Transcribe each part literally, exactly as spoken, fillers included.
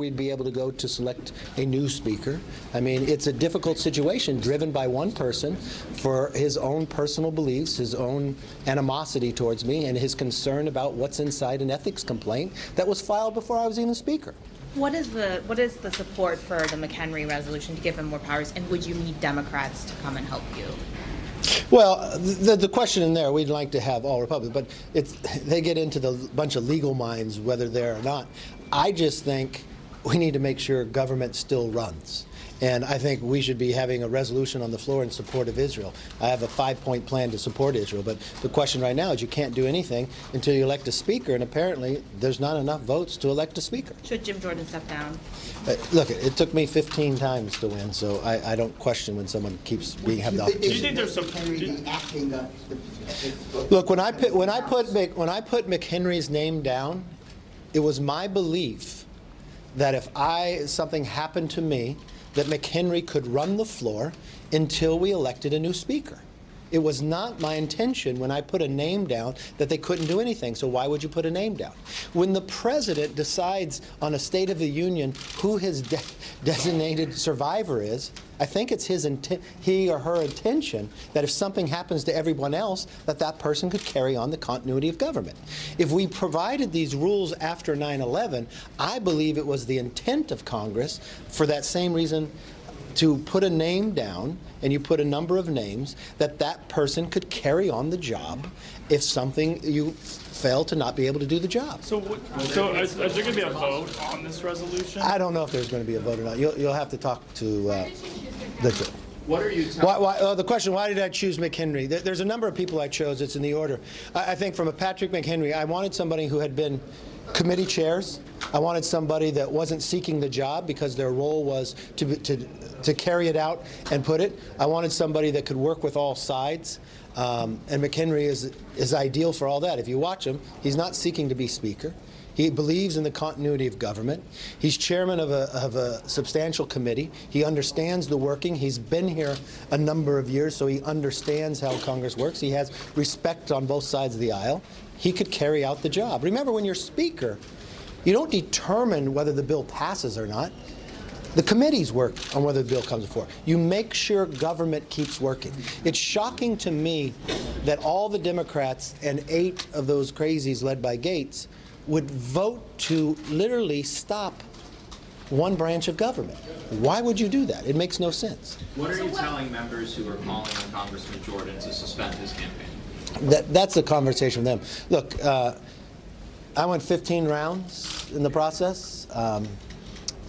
we'd be able to go to select a new speaker. I mean, it's a difficult situation driven by one person for his own personal beliefs, his own animosity towards me, and his concern about what's inside an ethics complaint that was filed before I was even speaker. What is the what is the support for the McHenry resolution to give him more powers, and would you need Democrats to come and help you? Well, the, the question in there, we'd like to have all Republicans, but it's, they get into the bunch of legal minds whether they're or not. I just think we need to make sure government still runs. And I think we should be having a resolution on the floor in support of Israel. I have a five-point plan to support Israel, but the question right now is you can't do anything until you elect a speaker, and apparently there's not enough votes to elect a speaker. Should Jim Jordan step down? Uh, look, it, it took me fifteen times to win, so I, I don't question when someone keeps being have the opportunity. Do you think there's some acting up? Look, when I put, when I put when I put McHenry's name down, it was my belief that if I something happened to me, that McHenry could run the floor until we elected a new speaker. It was not my intention when I put a name down that they couldn't do anything, so why would you put a name down? When the president decides on a State of the Union who his de designated survivor is, I think it's his he or her intention that if something happens to everyone else, that that person could carry on the continuity of government. If we provided these rules after nine eleven, I believe it was the intent of Congress for that same reason to put a name down, and you put a number of names, that that person could carry on the job if something you fail to not be able to do the job. So, what, so is, is there going to be a vote on this resolution? I don't know if there's going to be a vote or not. You'll, you'll have to talk to uh, the. What are you talking why, why, uh, the question, why did I choose McHenry? There, there's a number of people I chose. It's in the order. I, I think from a Patrick McHenry, I wanted somebody who had been committee chairs. I wanted somebody that wasn't seeking the job because their role was to, to, to carry it out and put it. I wanted somebody that could work with all sides. Um, and McHenry is, is ideal for all that. If you watch him, he's not seeking to be speaker. He believes in the continuity of government. He's chairman of a, of a substantial committee. He understands the working. He's been here a number of years, so he understands how Congress works. He has respect on both sides of the aisle. He could carry out the job. Remember, when you're speaker, you don't determine whether the bill passes or not. The committees work on whether the bill comes before. You make sure government keeps working. It's shocking to me that all the Democrats and eight of those crazies led by Gaetz would vote to literally stop one branch of government. Why would you do that? It makes no sense. What are you telling members who are calling on Congressman Jordan to suspend his campaign? That, that's a conversation with them. Look, uh, I went fifteen rounds in the process. Um,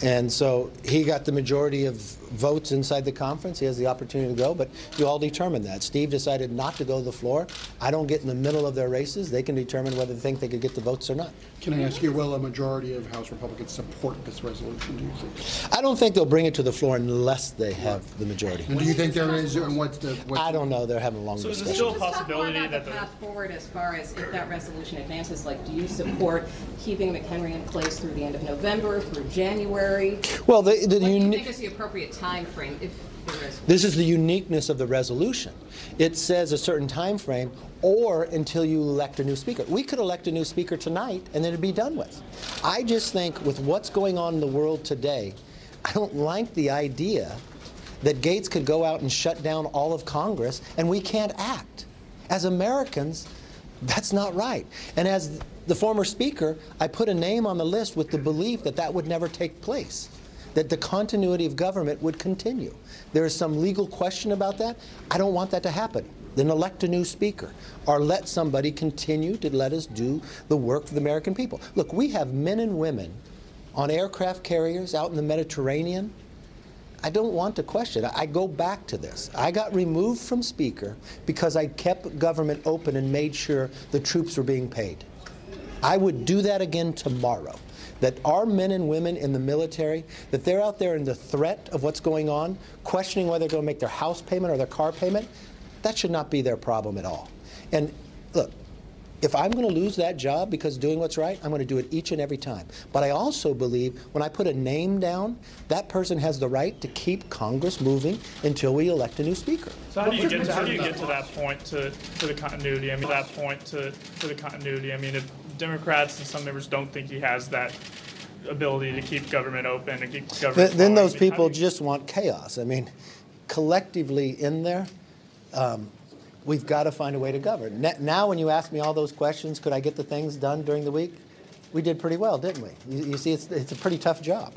And so he got the majority of votes inside the conference. He has the opportunity to go, but you all determine that. Steve decided not to go to the floor. I don't get in the middle of their races. They can determine whether they think they could get the votes or not. Can I ask you, will a majority of House Republicans support this resolution, do you think? I don't think they'll bring it to the floor unless they have right. the majority. And do you think there is, and what's the... What's I don't know. They're having a long discussion. So is there still a possibility that... Just talk about the path forward as far as if that resolution advances, like, do you support keeping McHenry in place through the end of November, through January? Well, the, the, what do you think is the appropriate time frame? If this is the uniqueness of the resolution. It says a certain time frame or until you elect a new speaker. We could elect a new speaker tonight and then it'd be done with. I just think with what's going on in the world today, I don't like the idea that Gaetz could go out and shut down all of Congress and we can't act. As Americans, that's not right. And as the former speaker, I put a name on the list with the belief that that would never take place, that the continuity of government would continue. There is some legal question about that. I don't want that to happen. Then elect a new speaker or let somebody continue to let us do the work for the American people. Look, we have men and women on aircraft carriers out in the Mediterranean. I don't want to question. I go back to this. I got removed from speaker because I kept government open and made sure the troops were being paid. I would do that again tomorrow, that our men and women in the military, that they're out there in the threat of what's going on, questioning whether they're going to make their house payment or their car payment, that should not be their problem at all. And look, if I'm going to lose that job because doing what's right, I'm going to do it each and every time. But I also believe when I put a name down, that person has the right to keep Congress moving until we elect a new speaker. So how do you get to, how do you get to that point to, to the continuity? I mean, that point to, to the continuity. I mean, if Democrats and some members don't think he has that ability to keep government open, to keep government. Then, then those people just want chaos. I mean, collectively in there, um, we've got to find a way to govern. Now, when you ask me all those questions, could I get the things done during the week? We did pretty well, didn't we? You, you see, it's, it's a pretty tough job.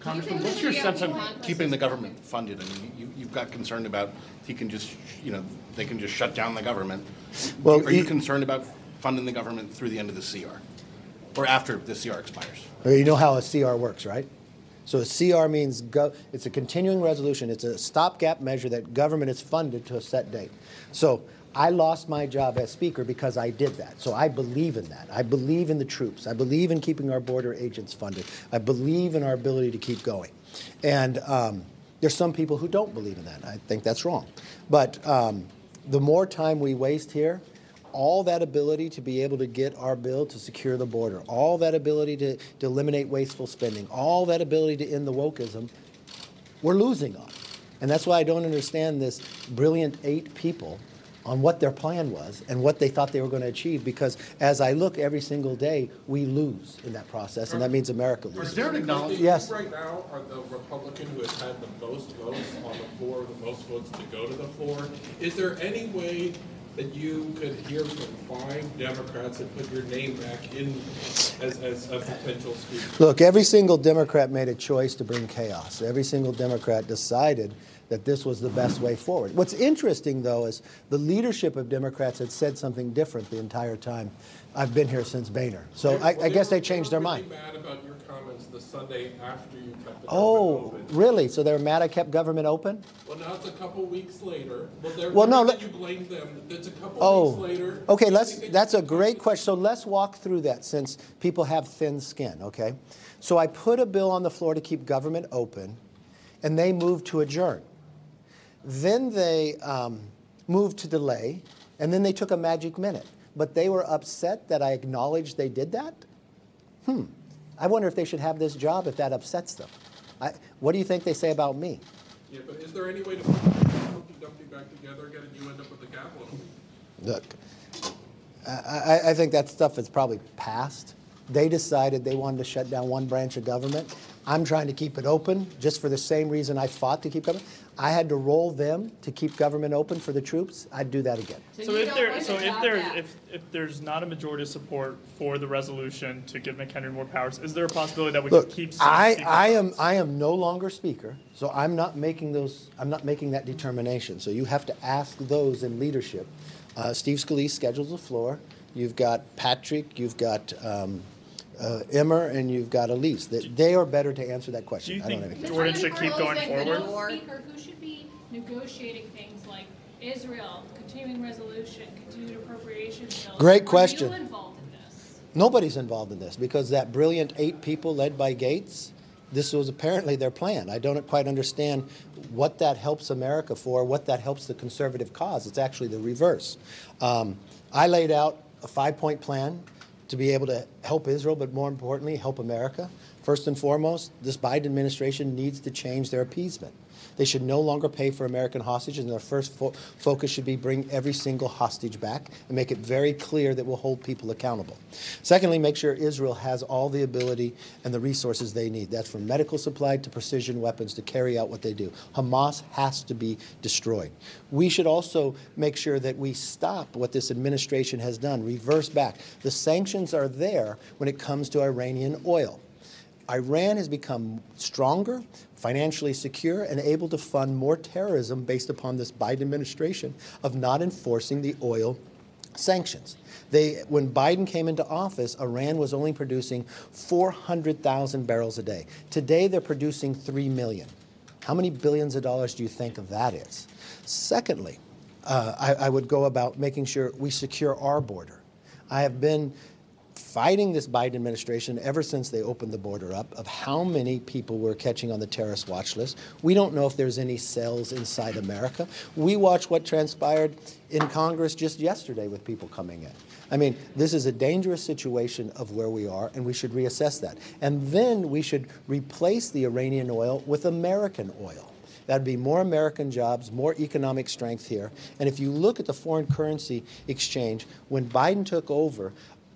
Congressman, what's your sense of keeping the government funded? I mean, you, you've got concerned about he can just, you know, they can just shut down the government. Well, are you concerned about funding the government through the end of the C R, or after the C R expires? You know how a C R works, right? So a C R means go, it's a continuing resolution. It's a stopgap measure that government is funded to a set date. So I lost my job as Speaker because I did that. So I believe in that. I believe in the troops. I believe in keeping our border agents funded. I believe in our ability to keep going. And um, there's some people who don't believe in that. I think that's wrong. But um, the more time we waste here, all that ability to be able to get our bill to secure the border, all that ability to, to eliminate wasteful spending, all that ability to end the wokeism, we're losing on. And that's why I don't understand this brilliant eight people on what their plan was and what they thought they were going to achieve, because as I look every single day, we lose in that process, and that means America loses. Is there an acknowledgement? Yes. Right now, are the Republican who has had the most votes on the floor, the most votes to go to the floor? Is there any way that you could hear from five Democrats and put your name back in as, as a potential speaker? Look, every single Democrat made a choice to bring chaos. Every single Democrat decided that this was the best way forward. What's interesting, though, is the leadership of Democrats had said something different the entire time I've been here since Boehner. So I, I guess they changed their mind. They were really mad about your comments the Sunday after you kept the government open. Oh, really? So they were mad I kept government open? Well, now it's a couple weeks later. Well, well no, you blame them. That's a couple oh, weeks later. Okay, let's, that's a great question. So let's walk through that, since people have thin skin, okay? So I put a bill on the floor to keep government open, and they moved to adjourn. Then they um, moved to delay, and then they took a magic minute. But they were upset that I acknowledged they did that? Hmm. I wonder if they should have this job if that upsets them. I, what do you think they say about me? Yeah, but is there any way to put Humpty Dumpty back together again and you end up with a gavel? Look, I, I think that stuff is probably past. They decided they wanted to shut down one branch of government. I'm trying to keep it open just for the same reason I fought to keep government. I had to roll them to keep government open for the troops. I'd do that again. So, so if there, so if there, if, if there's not a majority of support for the resolution to give McHenry more powers, is there a possibility that we Look, can keep? I, I am, I am no longer Speaker, so I'm not making those. I'm not making that determination. So you have to ask those in leadership. Uh, Steve Scalise schedules the floor. You've got Patrick. You've got. Um, Uh, Emmer, and you've got Elise. They, they are better to answer that question. Do you I don't think Jordan should keep going forward? Or Speaker, who should be negotiating things like Israel, continuing resolution, continued appropriation bills? Great question. Are you involved in this? Nobody's involved in this, because that brilliant eight people led by Gaetz, this was apparently their plan. I don't quite understand what that helps America for, what that helps the conservative cause. It's actually the reverse. Um, I laid out a five-point plan to be able to help Israel, but more importantly, help America. First and foremost, this Biden administration needs to change their appeasement. They should no longer pay for American hostages, and their first fo focus should be bring every single hostage back and make it very clear that we'll hold people accountable. Secondly, make sure Israel has all the ability and the resources they need. That's from medical supply to precision weapons to carry out what they do. Hamas has to be destroyed. We should also make sure that we stop what this administration has done, reverse back. The sanctions are there when it comes to Iranian oil. Iran has become stronger, financially secure, and able to fund more terrorism based upon this Biden administration of not enforcing the oil sanctions. They, when Biden came into office, Iran was only producing four hundred thousand barrels a day. Today, they're producing three million. How many billions of dollars do you think that is? Secondly, uh, I, I would go about making sure we secure our border. I have been fighting this Biden administration ever since they opened the border up of how many people we're catching on the terrorist watch list. We don't know if there's any cells inside America. We watch what transpired in Congress just yesterday with people coming in. I mean, this is a dangerous situation of where we are, and we should reassess that. And then we should replace the Iranian oil with American oil. That'd be more American jobs, more economic strength here. And if you look at the foreign currency exchange, when Biden took over,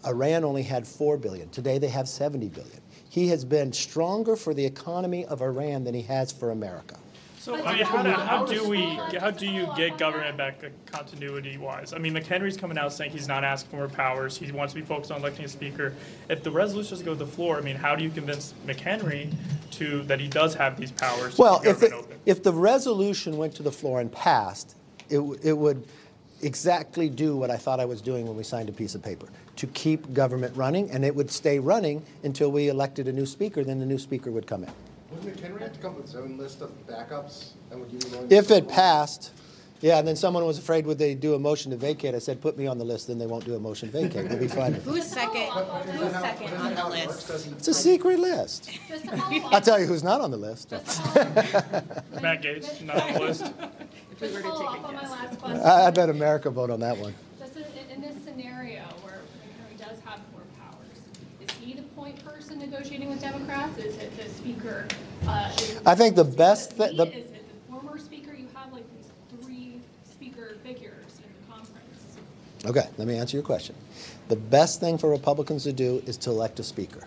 Iran only had four billion. Today they have seventy billion. He has been stronger for the economy of Iran than he has for America. So I mean, how, do, how do we, how do you get government back continuity-wise? I mean, McHenry's coming out saying he's not asking for more powers. He wants to be focused on electing a speaker. If the resolutions go to the floor, I mean, how do you convince McHenry to that he does have these powers? Well, if the, if the resolution went to the floor and passed, it it would exactly do what I thought I was doing when we signed a piece of paper to keep government running, and it would stay running until we elected a new speaker. Then the new speaker would come in. Would McHenry have to come up with his own list of backups? And would you be going if it passed, yeah, and then someone was afraid would they do a motion to vacate. I said, put me on the list, then they won't do a motion to vacate. We'll be fine. Who's second? Who's second on the list? It's a secret list. I'll tell you who's not on the list. Matt Gaetz, not on the list. If we were to take a guess. I, I bet America vote on that one. Just in, in this scenario where McHenry does have more powers, is he the point person negotiating with Democrats? Is it the speaker? Uh, I think the best thing, the, the former speaker, you have like these three speaker figures in the conference. Okay, let me answer your question. The best thing for Republicans to do is to elect a speaker.